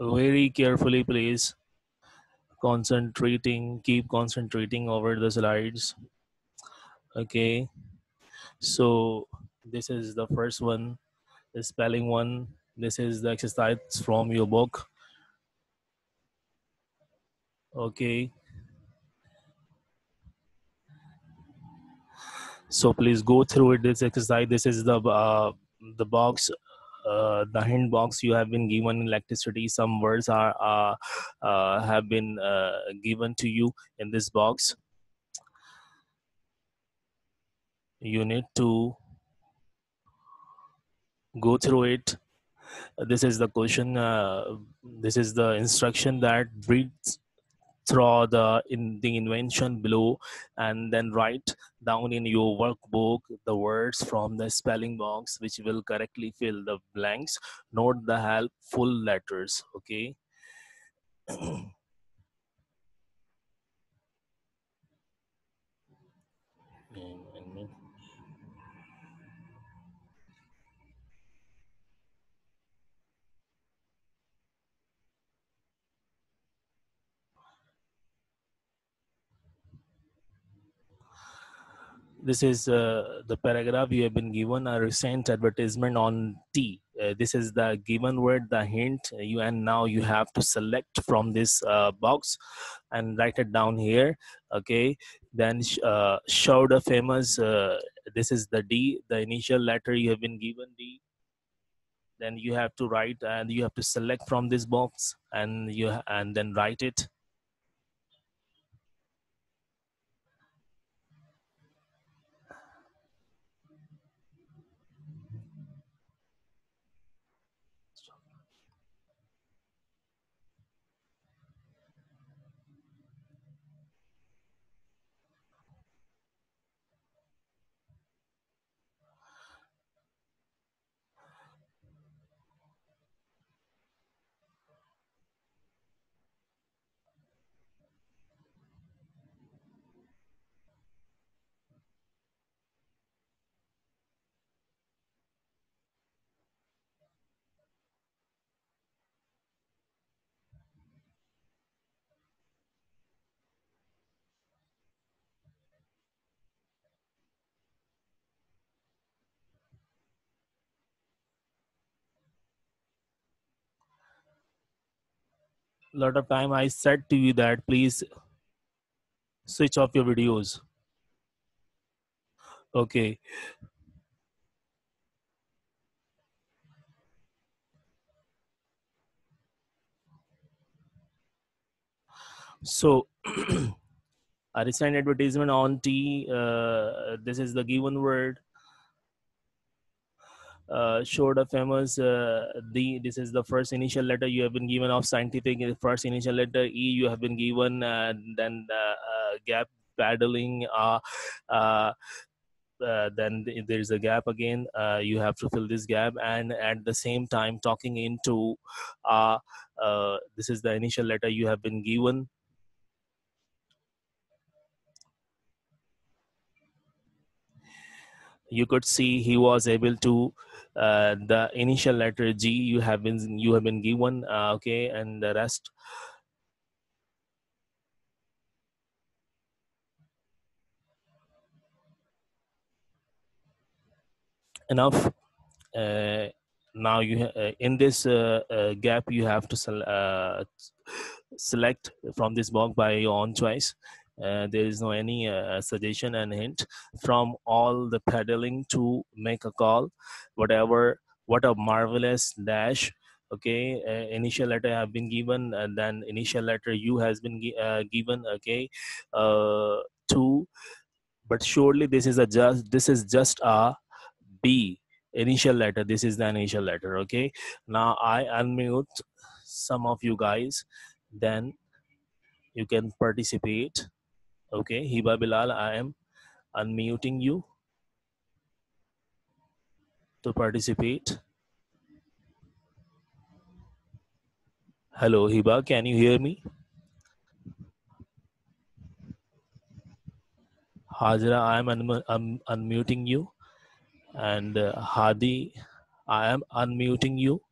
very carefully, please. Keep concentrating over the slides. Okay, so this is the first one, the spelling one. This is the exercise from your book. Okay, so please go through it, this exercise. This is the box, the hint box you have been given in electricity. Some words are have been given to you in this box. You need to go through it. This is the question. This is the instruction that breathes through the invention below, and then write down in your workbook the words from the spelling box which will correctly fill the blanks, not the helpful letters. Okay. This is the paragraph you have been given, a recent advertisement on tea. This is the given word, the hint, and now you have to select from this box and write it down here. Okay, then showed a famous, this is the D, the initial letter you have been given, D. Then you have to write, and you have to select from this box and then write it. Lot of time I said to you that please switch off your videos. Okay. So a recent advertisement on tea. This is the given word. Showed a famous D. This is the first initial letter you have been given of scientific. First initial letter E you have been given, then gap paddling. Then there is a gap again. You have to fill this gap, and at the same time talking into. This is the initial letter you have been given. You could see he was able to the initial letter G you have been given, okay, and the rest. Enough. Now you in this gap you have to select from this box by your own choice. There is no any suggestion and hint from all the pedaling to make a call. Whatever, what a marvelous dash. Okay, initial letter have been given, and then initial letter U has been given. Okay, two, but surely this is just a B initial letter. This is the initial letter. Okay, now I unmute some of you guys, then you can participate. Okay, Hiba Bilal, I am unmuting you to participate. Hello, Hiba, can you hear me? Hajra, I am unmuting you. And Hadi, I am unmuting you.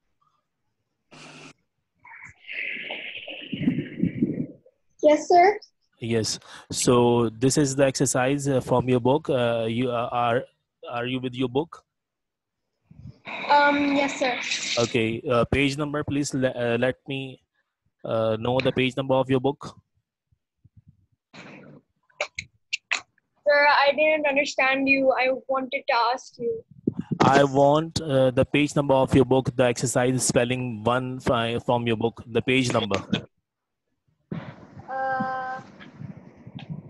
Yes, sir. Yes. So this is the exercise from your book. You are you with your book? Yes, sir. Okay. Page number, please. Let me know the page number of your book. Sir, I didn't understand you. I wanted to ask you. I want the page number of your book, the exercise spelling 1 from your book, the page number.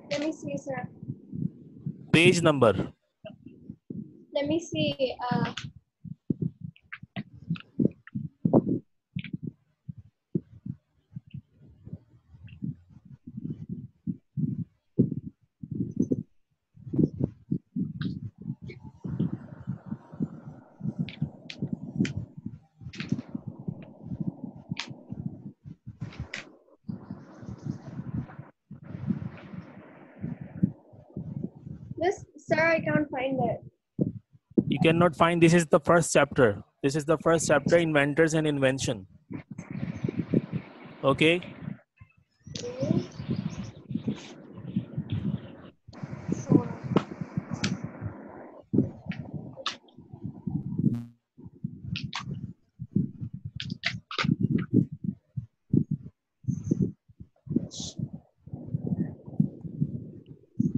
Let me see, sir. Page number. Let me see. Sir, I can't find it. You cannot find. This is the first chapter. This is the first chapter, inventors and invention. Okay.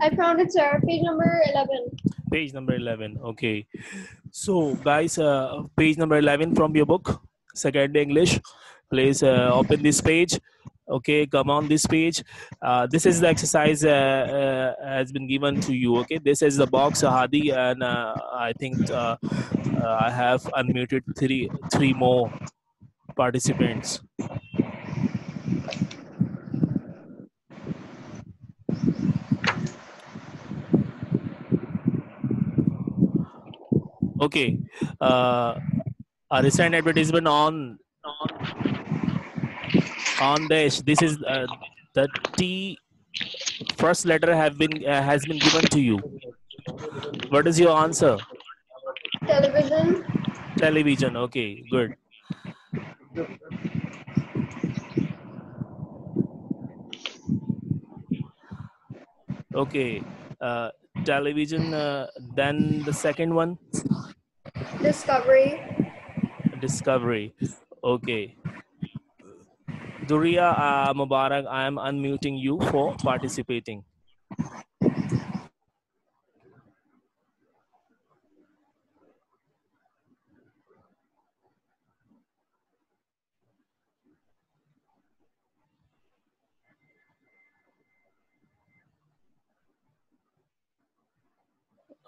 I found it, sir. Page number 11. Page number 11. Okay. So, guys, page number 11 from your book, Secondary English. Please open this page. Okay, come on this page. This is the exercise has been given to you. Okay, this is the box, Hadi, and I think I have unmuted three more participants. Okay, a recent advertisement on this. This is the T first letter has been given to you. What is your answer? Television. Television. Okay, good. Okay, television. Then the second one. Discovery. Okay. Duriya Mubarak, I am unmuting you for participating.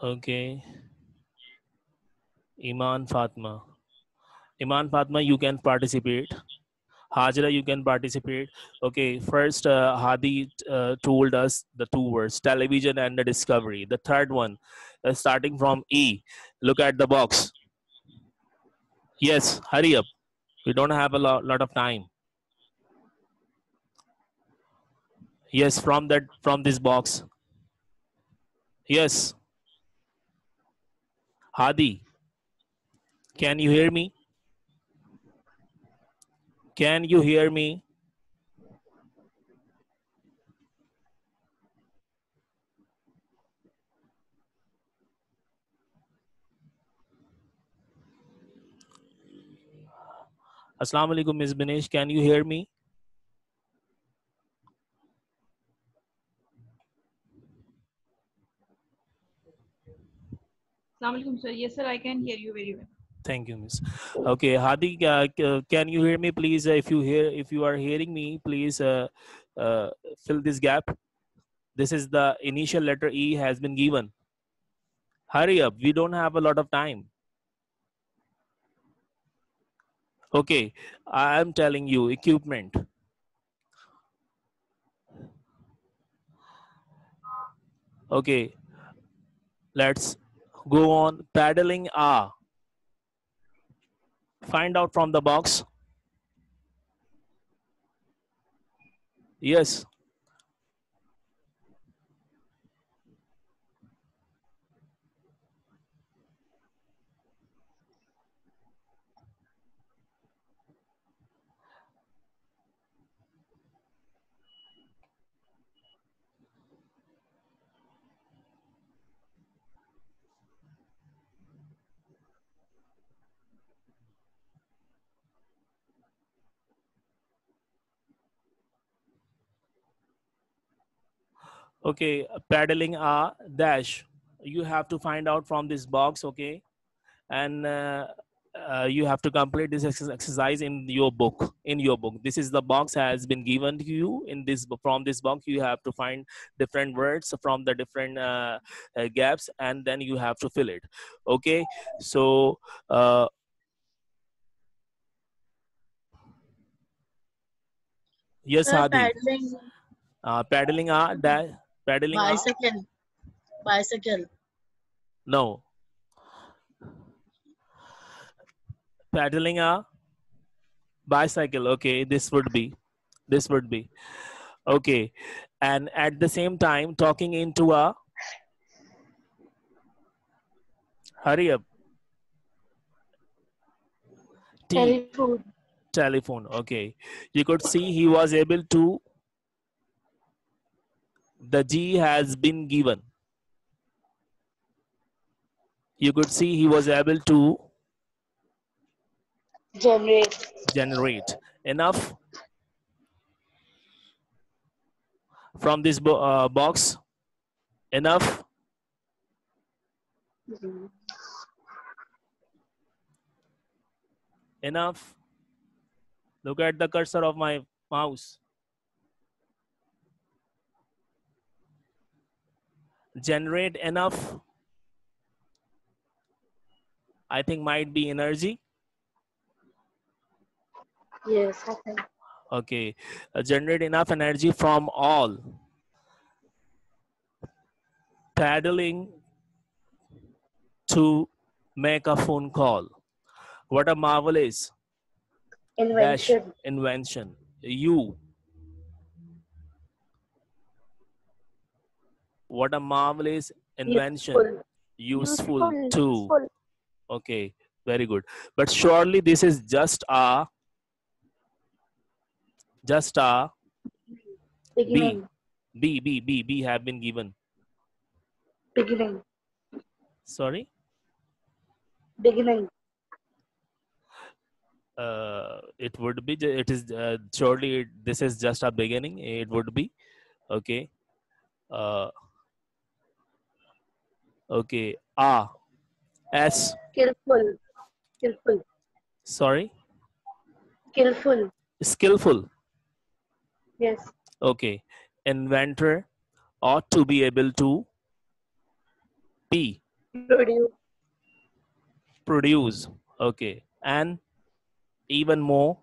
Okay. Iman Fatma, you can participate. Hajra, you can participate. Okay, first Hadi told us the two words, television and the discovery. The third one, starting from E. Look at the box. Yes, hurry up. We don't have a lot of time. Yes, from this box. Yes. Hadi. Can you hear me? Can you hear me? Assalamu alaikum, Ms. Binesh. Can you hear me? Assalamu alaikum, sir. Yes, sir. I can hear you very well. Thank you, Miss. Okay, Hadi, can you hear me, please? If you are hearing me, please fill this gap. This is the initial letter E has been given. Hurry up! We don't have a lot of time. Okay, I am telling you, equipment. Okay, let's go on. Paddling R. Find out from the box. Yes. Okay, paddling a dash. You have to find out from this box, okay? And you have to complete this exercise in your book. This is the box has been given to you. In this, from this box, you have to find different words from the different gaps, and then you have to fill it. Okay, so yes, Hadi. Paddling. Paddling a dash. Paddling bicycle. Bicycle. No. Paddling a bicycle. Okay, this would be okay. And at the same time, talking into a. Hurry up. Telephone. Okay, you could see he was able to. The G has been given. You could see he was able to. Generate enough from this box. Enough. Mm-hmm. Enough. Look at the cursor of my mouse. Generate enough. I think might be energy. Yes, okay. Okay, generate enough energy from all. Paddling to make a phone call. What a marvelous invention. What a marvelous invention. Useful too. Useful. Okay, very good. But surely this is just a beginning. B have been given. Beginning. Sorry? Beginning. It would be, it is surely this is just a beginning. It would be. Okay. Okay. S. Skillful. Sorry? Skillful. Yes. Okay. Inventor ought to be able to produce. Okay. And even more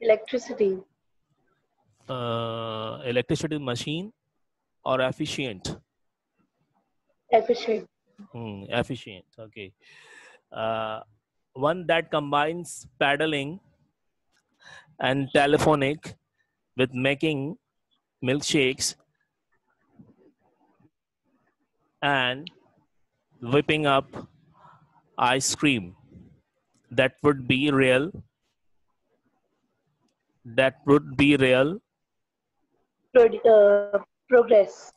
electricity machine or efficient. Efficient. Okay. One that combines paddling and telephonic with making milkshakes and whipping up ice cream. That would be real.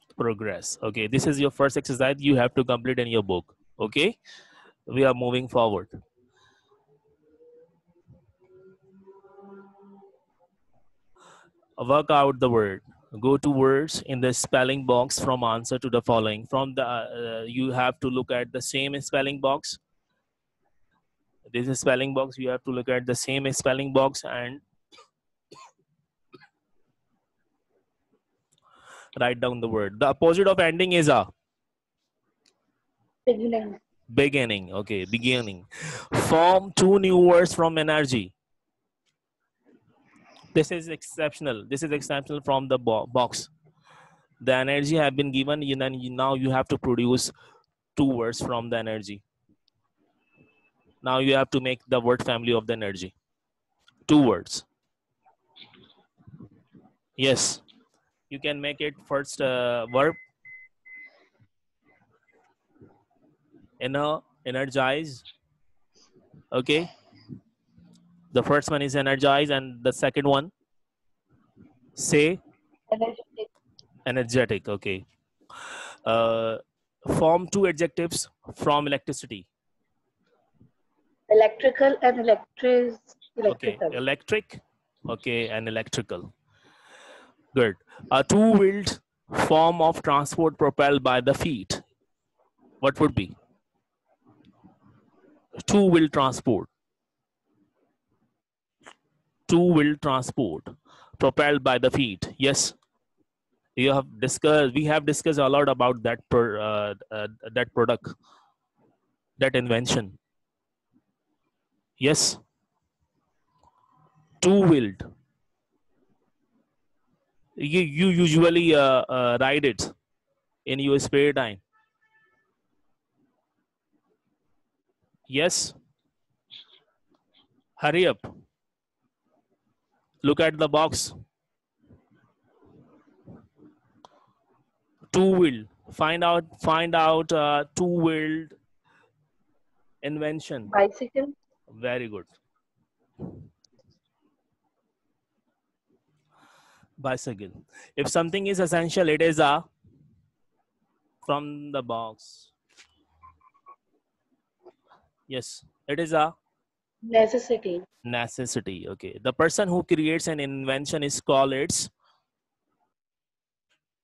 Progress. Okay, this is your first exercise you have to complete in your book. Okay, we are moving forward. Work out the word. Go to words in the spelling box from answer to the following. From the you have to look at the same spelling box. This is spelling box. You have to look at the same spelling box and write down the word. The opposite of ending is a beginning. Okay, beginning. Form two new words from energy. This is exceptional from the box. The energy have been given, and then now you have to produce two words from the energy. Now you have to make the word family of the energy. Two words. Yes. You can make it first verb. Energize. Okay. The first one is energize and the second one say energetic. Okay. Form two adjectives from electricity. Electrical and electrical. Okay, electric. Okay, and electrical. Good. A two-wheeled form of transport propelled by the feet. What would be? Two-wheeled transport. Two-wheeled transport propelled by the feet. Yes, you have discussed. We have discussed a lot about that that product, that invention. Yes, two-wheeled. You usually ride it in your spare time. Yes. Hurry up. Look at the box. Two-wheeled. Find out. Two-wheeled invention. Bicycle. Very good. Bicycle. If something is essential, it is a from the box. Yes, it is a necessity. Necessity. Okay. The person who creates an invention is called its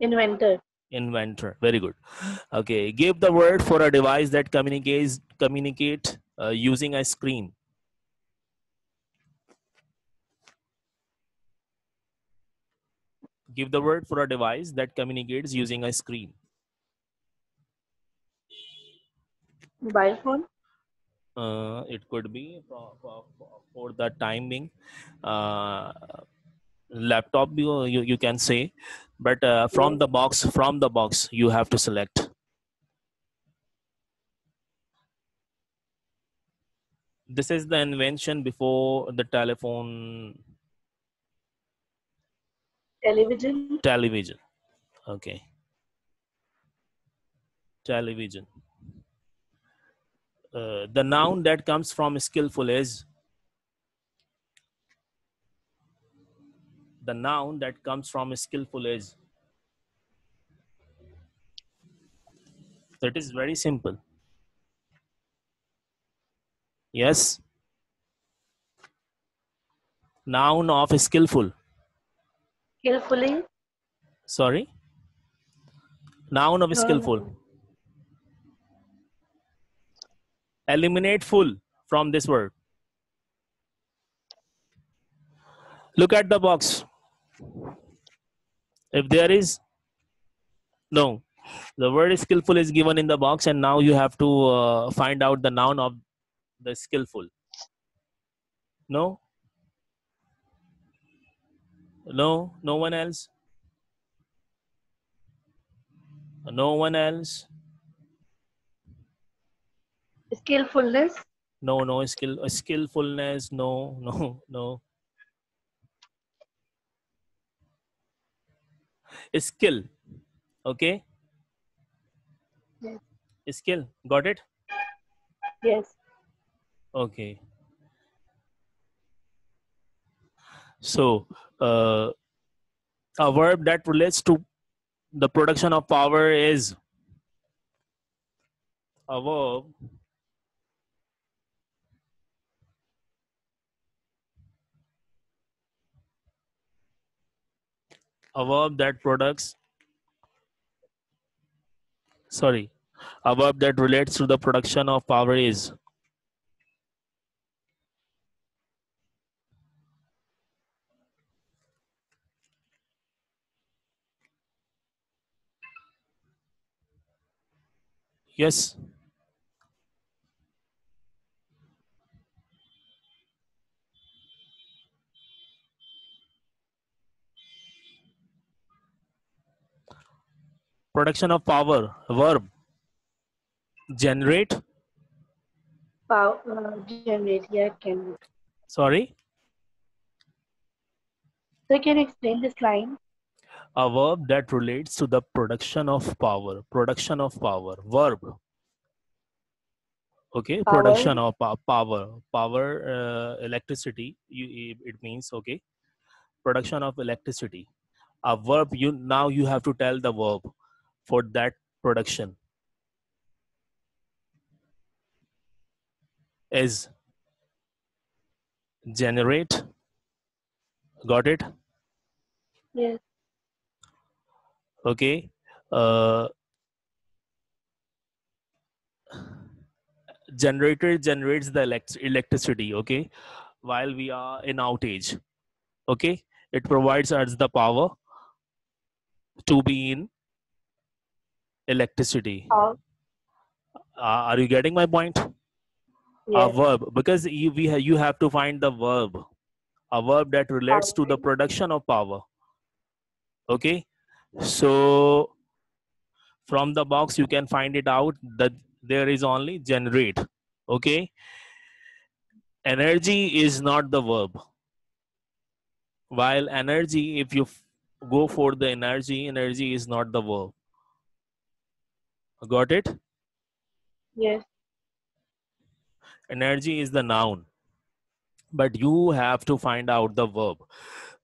inventor. Inventor. Very good. Okay. Give the word for a device that communicates using a screen. Give the word for a device that communicates using a screen. Mobile phone. It could be for the time being, laptop. You can say, but from the box, you have to select. This is the invention before the telephone. Television. Television. Okay. Television. The noun that comes from skillful is so it is very simple. Yes, noun of skillful. Skillfully. Sorry, noun of skillful. Eliminate full from this word. Look at the box. If there is no, the word skillful is given in the box, and now you have to find out the noun of the skillful. No, no, no one else. No one else. Skillfulness. No, skillfulness. No. Skill. Okay. Yes. Skill. Got it? Yes. Okay. So, a verb that relates to the production of power is a verb. A verb that products. Sorry, a verb that relates to the production of power is. Yes. Production of power, verb. Generate. Power. Generate. Yeah, can. Sorry. So can you explain this line? A verb that relates to the production of power. Production of power, verb. Okay, power. Production of power. Power, electricity. It means okay. Production of electricity. A verb. Now you have to tell the verb for that production is generate. Got it? Yes. Okay. Generator generates the electricity, okay, while we are in outage. Okay, it provides us the power to be in electricity. Oh. Are you getting my point? Yes. A verb, because you have to find the verb, a verb that relates to the production of power. Okay, so from the box you can find it out that there is only generate. Okay, energy is not the verb. While energy, if you go for the energy, energy is not the verb. Got it? Yes. Energy is the noun, but you have to find out the verb.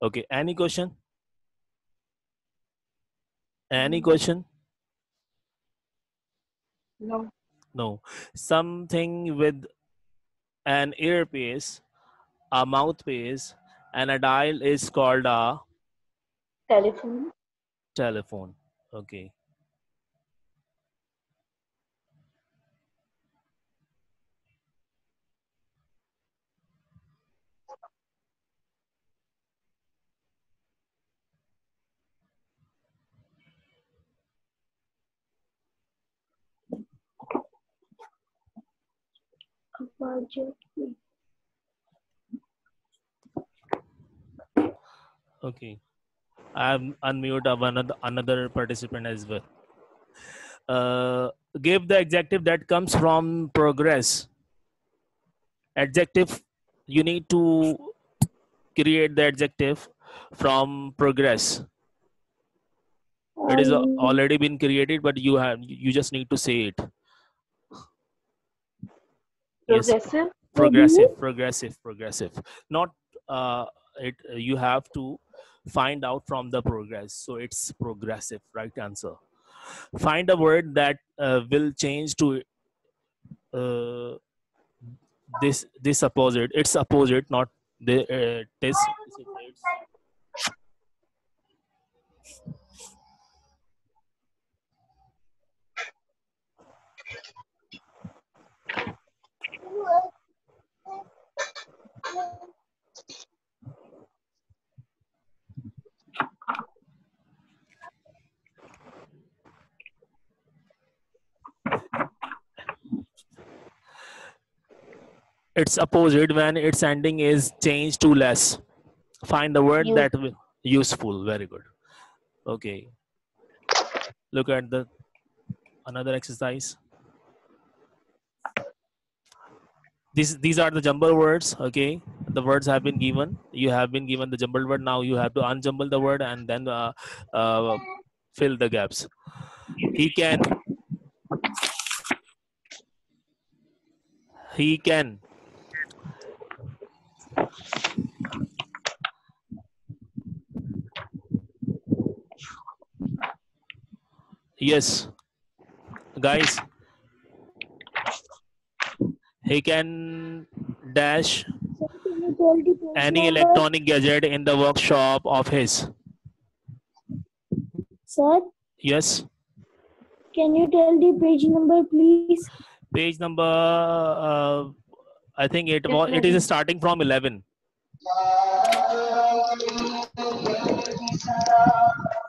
Okay, any question? Any question? No. No. Something with an earpiece, a mouthpiece, and a dial is called a telephone. Telephone. Okay. Okay, I'm unmute another participant as well. Give the adjective that comes from progress. Adjective, you need to create the adjective from progress. It is already been created, but you just need to say it. Yes. Progressive, progressive, progressive, progressive. Not you have to find out from the progress. So it's progressive, right answer. Find a word that will change to this opposite. It's opposite, not the this. It's opposite when its ending is changed to less. Find the word that will useful. Very good. Okay. Look at the another exercise. These are the jumbled words. Okay, the words have been given. You have been given the jumbled word. Now you have to unjumble the word and then fill the gaps. He can. Yes, guys. He can dash any electronic gadget in the workshop of his. Sir? Yes? Can you tell the page number, please? Page number, I think it is starting from 11.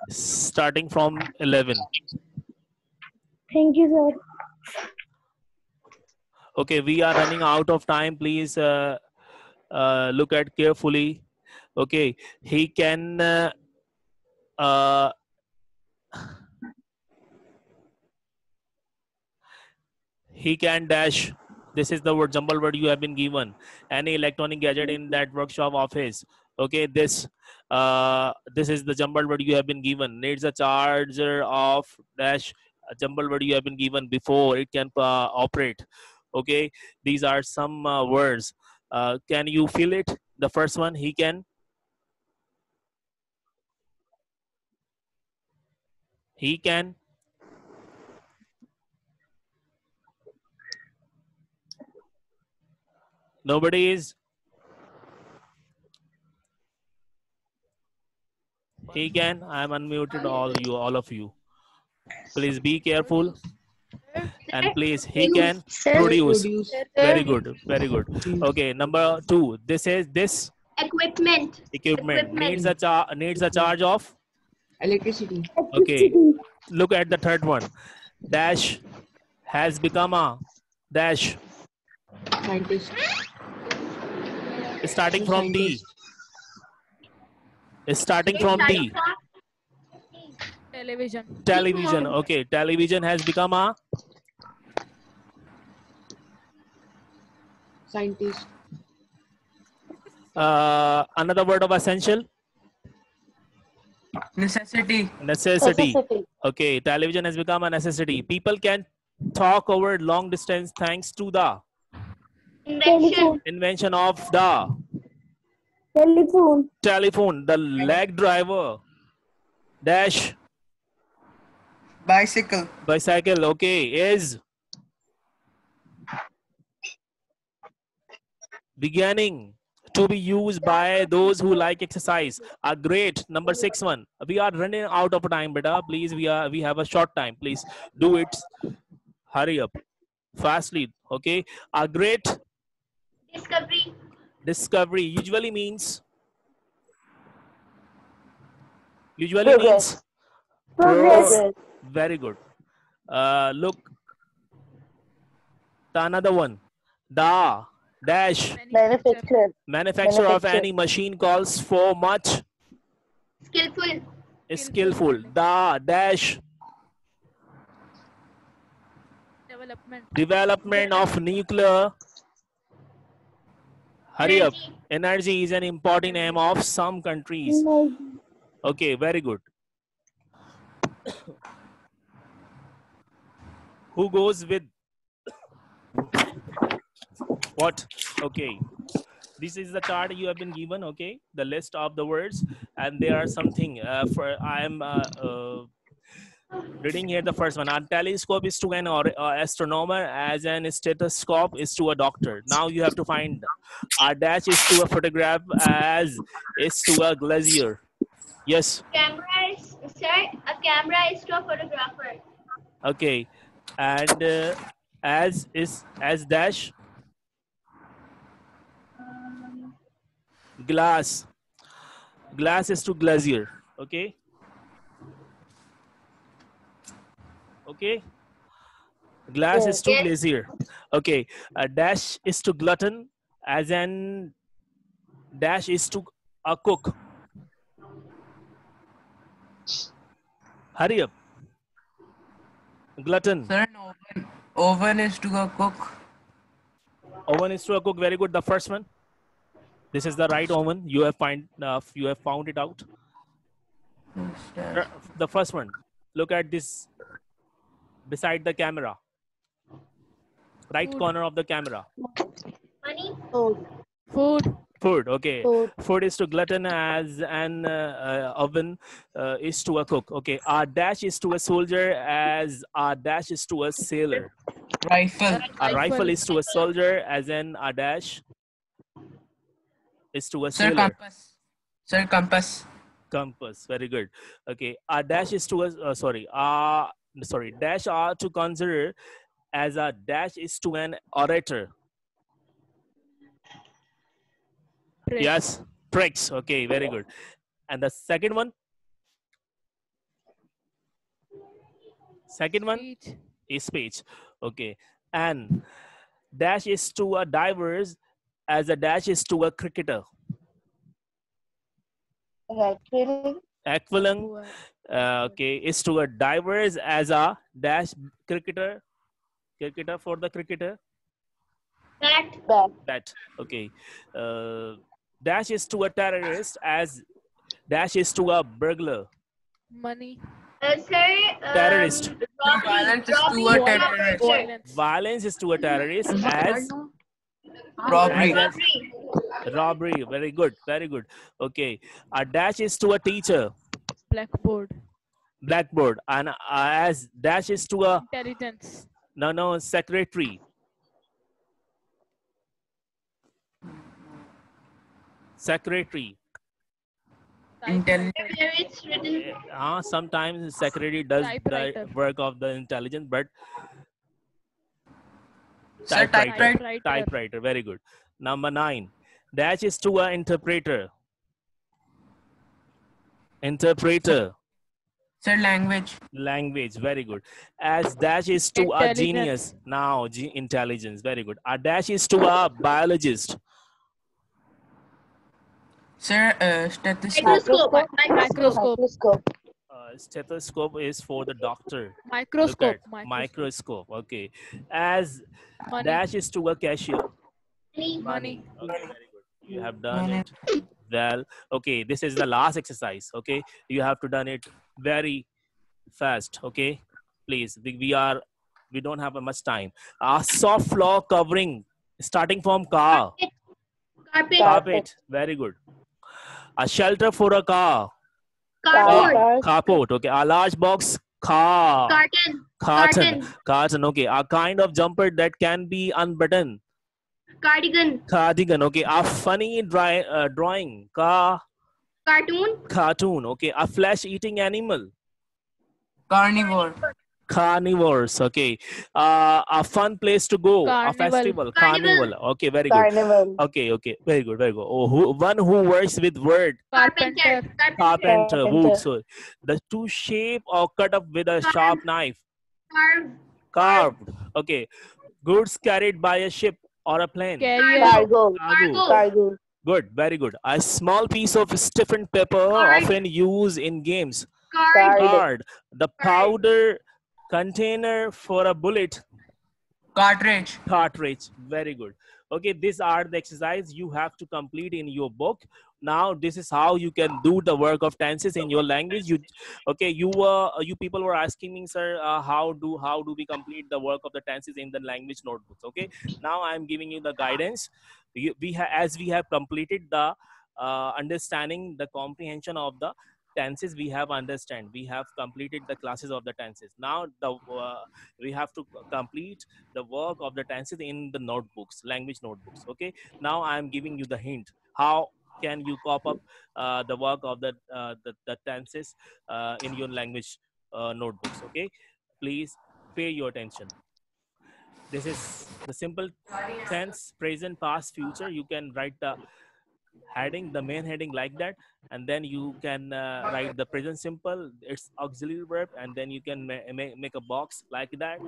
Starting from 11. Thank you, sir. Okay, we are running out of time. Please look at carefully. Okay, he can dash. This is the word jumble word you have been given. Any electronic gadget in that workshop of his. Okay, this is the jumble word you have been given. Needs a charger of dash. A jumble word you have been given before it can operate. Okay, these are some words. Can you feel it? The first one, he can. He can. Nobody is. Again, I am unmuted all of you. Please be careful. And please, he can produce. Very good, very good. Okay, number 2. This is this equipment. Needs a charge of electricity. Okay, look at the third one. Dash has become a dash. Scientist. Starting from D. Starting from D. Television. Okay, television has become a scientist. Another word of essential. Necessity. Okay, television has become a necessity. People can talk over long distance thanks to the invention of the telephone. The leg driver dash bicycle. Okay, is beginning to be used by those who like exercise. A great number 6 one. We are running out of time, beta. Please, we have a short time. Please do it. Hurry up, fastly. Okay, a great discovery. Discovery usually means progress. Progress. Very good. Look, another one. The dash manufacturer of any machine calls for much skillful. The dash development of nuclear. Hurry up. Energy is an important aim of some countries. Okay, very good. Who goes with what? Okay. This is the chart you have been given. Okay, the list of the words, and there are something for I am reading here the first one. A telescope is to an astronomer as an stethoscope is to a doctor. Now you have to find a dash is to a photograph as is to a glazier. Yes. A camera is to a photographer. Okay, and as is as dash glass is to glazier. Okay. Okay, glass is to glazier. Okay, a dash is to glutton as an dash is to a cook. Hurry up. Glutton. Sir, oven is to a cook. Oven is to a cook. Very good. The first one. This is the right oven. You have found it out. The first one. Look at this. Beside the camera, right corner of the camera. Money. Food. Okay. Food is to glutton as an oven is to a cook. Okay. A dash is to a soldier as a dash is to a sailor. Rifle. A rifle is to a soldier as an a dash is to a sailor. Compass. Very good. Okay. A dash is to a dash are to consider as a dash is to an orator. Tricks. Yes, tricks. Okay, very good. And the second one? Speech. Is speech. Okay. And dash is to a divers as a dash is to a cricketer. Aqualung, okay, is to a divers as a dash cricketer. Cricketer for the cricketer. Bat. Okay. Dash is to a terrorist as dash is to a burglar. Money. Terrorist. Violence is to a terrorist as robbery. Very good. Okay, a dash is to a teacher. Blackboard. And as dash is to a intelligence. No, secretary. Intelligent. It's written. Sometimes the secretary does the work of the intelligence, but typewriter. Very good. Number 9. Dash is to an interpreter. Interpreter. Sir, language. Language. Very good. As dash is to a genius. Now, intelligence. Very good. A dash is to a biologist. Sir, stethoscope. Stethoscope is for the doctor. Microscope. Okay. As money. Dash is to a cashier. Money. Okay, very good. You have done it well. Okay, this is the last exercise. Okay, you have to done it very fast. Okay, please. We don't have much time. A soft floor covering, starting from car. Carpet. Very good. A shelter for a car. Carport. Okay. A large box. Carton. Okay. A kind of jumper that can be unbuttoned. Cardigan. Okay. A funny drawing. Cartoon. Okay. A flesh-eating animal. Carnivores. Okay. A fun place to go. Carnival. A festival. Carnival. Okay. Very good. Carnival. Okay. Very good. Oh, one who works with word. Carpenter. Wood. So the to shape or cut up with a sharp knife. Carved. Okay. Goods carried by a ship or a plane. Cargo. Good. Very good. A small piece of stiffened paper often used in games. Card. The powder container for a bullet. Cartridge. Very good. Okay, these are the exercises you have to complete in your book. Now, this is how you can do the work of tenses in your language. You people were asking me, sir, how do we complete the work of the tenses in the language notebooks? Okay, now I'm giving you the guidance. As we have completed the understanding, the comprehension of the tenses, we have completed the classes of the tenses. Now we have to complete the work of the tenses in the notebooks, language notebooks. Okay, now I am giving you the hint how can you cop up the work of the tenses in your language notebooks. Okay, please pay your attention. This is the simple tense, present, past, future. You can write the heading, the main heading like that, and then you can write the present simple, its auxiliary verb, and then you can make a box like that.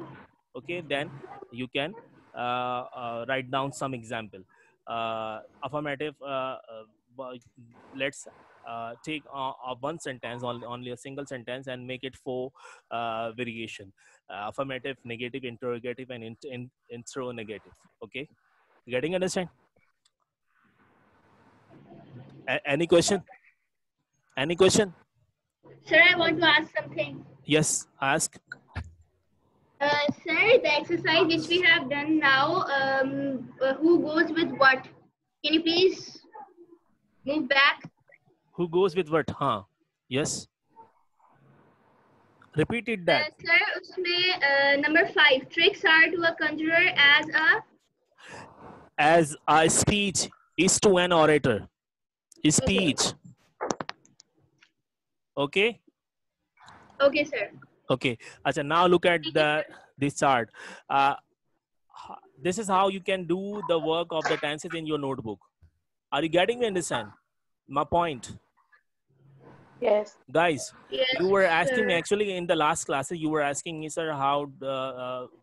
Okay, then you can write down some example. Affirmative, let's take one sentence, only a single sentence, and make it 4 variation. Affirmative, negative, interrogative, and interrogative. Okay, you getting understand? Any question? Sir, I want to ask something. Yes, ask. Sir, the exercise which we have done now, who goes with what? Can you please move back? Who goes with what? Huh? Yes. Repeated that. Sir, usme, number 5. Tricks are to a conjurer as a speech is to an orator. Speech. Okay, sir. Okay. Acha, now look at this chart. This is how you can do the work of the tenses in your notebook. Are you getting me understand my point? Yes. Guys, yes, you were asking me, actually in the last classes, you were asking me, sir, how